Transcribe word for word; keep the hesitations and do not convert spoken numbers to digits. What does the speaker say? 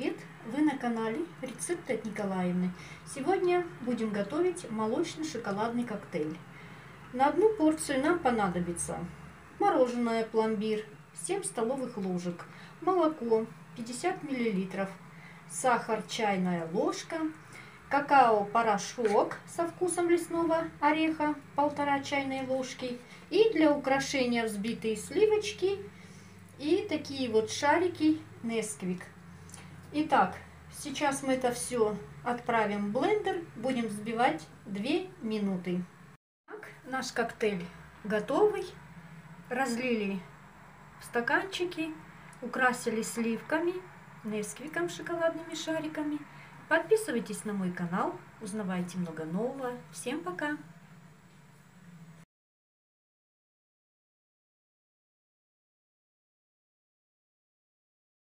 привет! Вы на канале Рецепты от Николаевны. Сегодня будем готовить молочно-шоколадный коктейль. На одну порцию нам понадобится мороженое пломбир семь столовых ложек, молоко пятьдесят миллилитров, сахар чайная ложка, какао-порошок со вкусом лесного ореха полтора чайной ложки и для украшения взбитые сливочки и такие вот шарики Несквик. Итак, сейчас мы это все отправим в блендер, будем взбивать две минуты. Так, наш коктейль готовый. Разлили в стаканчики, украсили сливками, Несквиком, шоколадными шариками. Подписывайтесь на мой канал, узнавайте много нового. Всем пока!